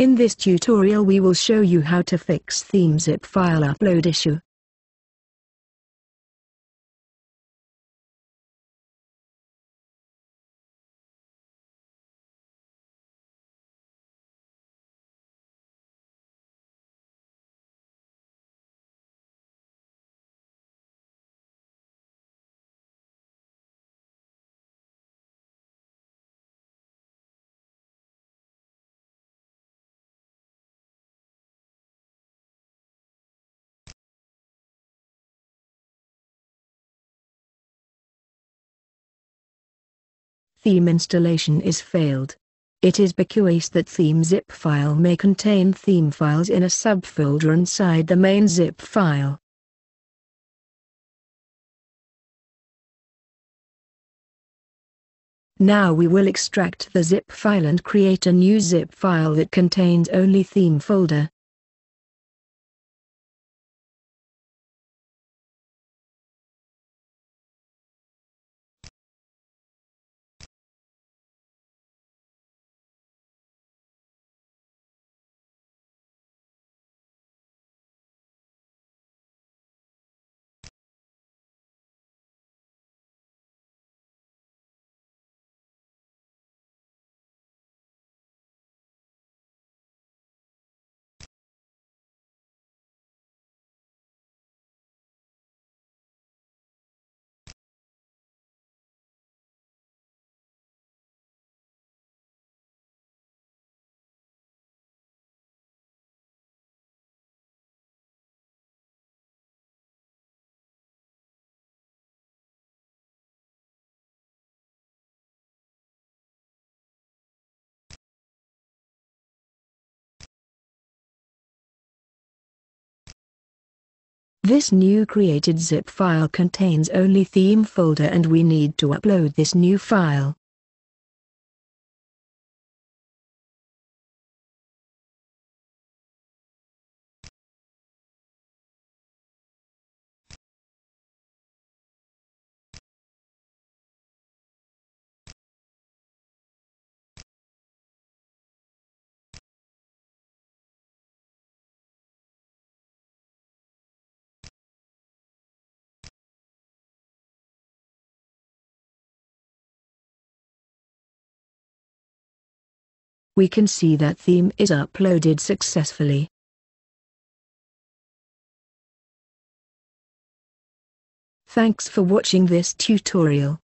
In this tutorial we will show you how to fix theme zip file upload issue. Theme installation is failed. It is bequeathed that theme zip file may contain theme files in a subfolder inside the main zip file. Now we will extract the zip file and create a new zip file that contains only theme folder. This new created zip file contains only theme folder and we need to upload this new file. We can see that theme is uploaded successfully. Thanks for watching this tutorial.